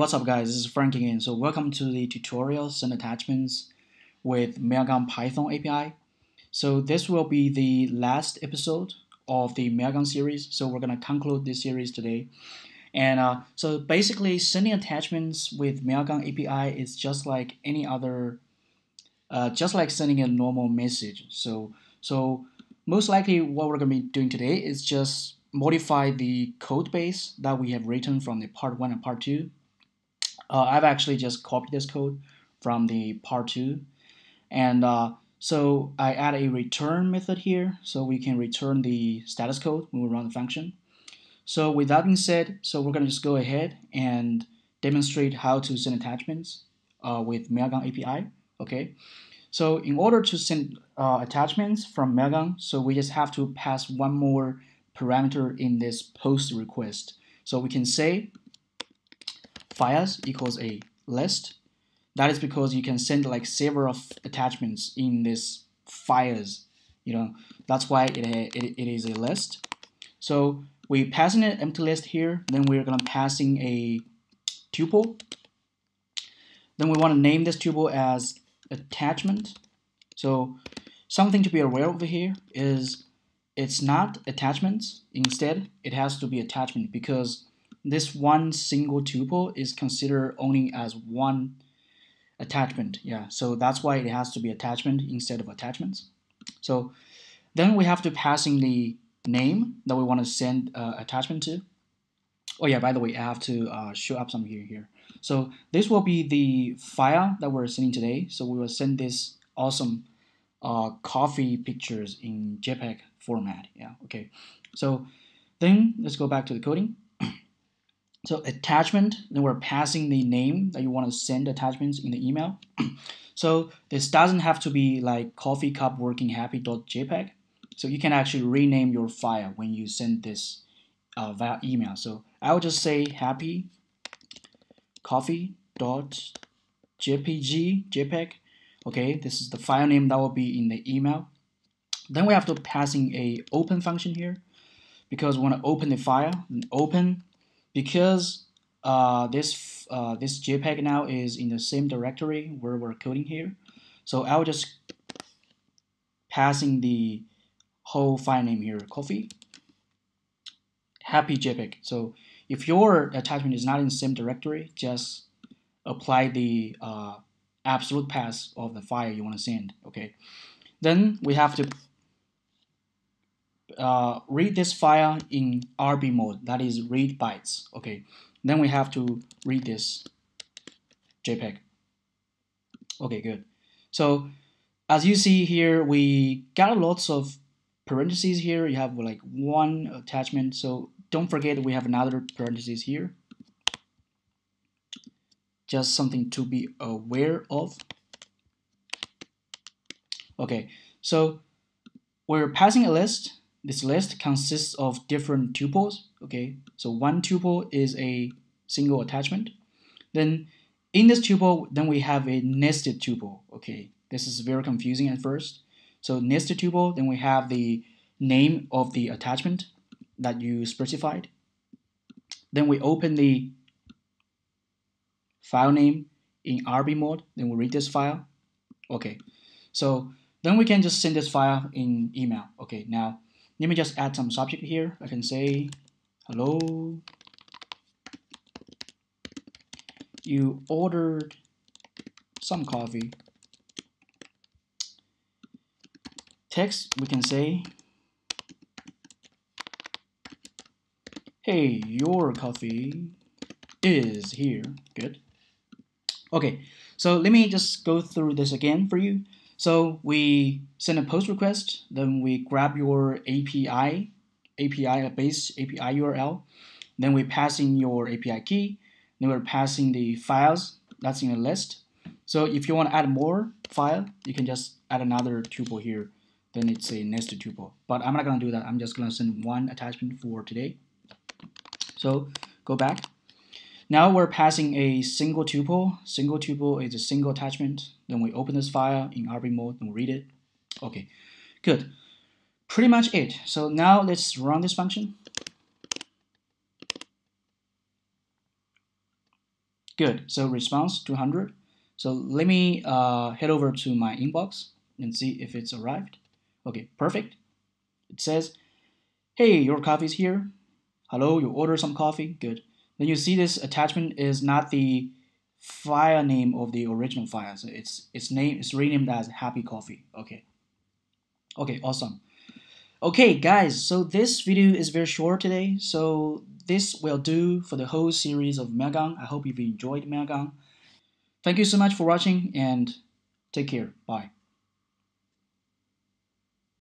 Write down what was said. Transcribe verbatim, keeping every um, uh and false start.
What's up guys, this is Frank again. So welcome to the tutorials and attachments with Mailgun Python A P I. So this will be the last episode of the Mailgun series. So we're going to conclude this series today. And uh, so basically sending attachments with Mailgun A P I is just like any other, uh, just like sending a normal message. So, so most likely what we're going to be doing today is just modify the code base that we have written from the part one and part two. Uh, I've actually just copied this code from the part two, and uh, so I add a return method here so we can return the status code when we run the function. So with that being said, so we're going to just go ahead and demonstrate how to send attachments uh, with Mailgun A P I. Okay, so in order to send uh, attachments from Mailgun, so we just have to pass one more parameter in this post request. So we can say files equals a list. That is because you can send like several attachments in this files, you know, that's why it, it, it is a list. So we pass in an empty list here, then we're going to passing a tuple. Then we want to name this tuple as attachment. So something to be aware of here is it's not attachments, instead it has to be attachment, because this one single tuple is considered only as one attachment. Yeah, so that's why it has to be attachment instead of attachments. So then we have to pass in the name that we want to send uh, attachment to. Oh yeah, by the way, I have to uh, show up something here, here. So this will be the file that we're sending today. So we will send this awesome uh, coffee pictures in JPEG format. Yeah, okay. So then let's go back to the coding. So attachment, then we're passing the name that you want to send attachments in the email. So this doesn't have to be like coffee cup working happy.jpg. So you can actually rename your file when you send this uh, via email. So I will just say happy coffee.jpg, JPEG. Okay, this is the file name that will be in the email. Then we have to pass in a open function here because we want to open the file. And open, because uh, this uh, this JPEG now is in the same directory where we're coding here, so I'll just passing the whole file name here, coffee happy JPEG. So if your attachment is not in the same directory, just apply the uh, absolute path of the file you want to send. Okay, then we have to Uh, read this file in R B mode, that is read bytes. Okay, then we have to read this JPEG. Okay, good. So as you see here, we got lots of parentheses here. You have like one attachment, so don't forget we have another parentheses here. Just something to be aware of. Okay, so we're passing a list. This list consists of different tuples. Okay, so one tuple is a single attachment. Then in this tuple, then we have a nested tuple. Okay, this is very confusing at first. So nested tuple, then we have the name of the attachment that you specified. Then we open the file name in R B mode. Then we read this file. Okay, so then we can just send this file in email. Okay, now let me just add some subject here. I can say, hello, you ordered some coffee. Text, we can say, hey, your coffee is here. Good. Okay, so let me just go through this again for you. So we send a post request, then we grab your A P I, A P I, a base A P I U R L, then we pass in your A P I key, then we're passing the files that's in a list. So if you want to add more file, you can just add another tuple here, then it's a nested tuple. But I'm not going to do that, I'm just going to send one attachment for today. So go back. Now we're passing a single tuple. Single tuple is a single attachment. Then we open this file in R B mode and read it. Okay, good. Pretty much it. So now let's run this function. Good, so response two hundred. So let me uh, head over to my inbox and see if it's arrived. Okay, perfect. It says, hey, your coffee's here. Hello, you order some coffee. Good. Then you see this attachment is not the file name of the original file. So it's it's name it's renamed as Happy Coffee. Okay. Okay, awesome. Okay, guys, so this video is very short today. So this will do for the whole series of Mailgun. I hope you've enjoyed Mailgun. Thank you so much for watching and take care. Bye.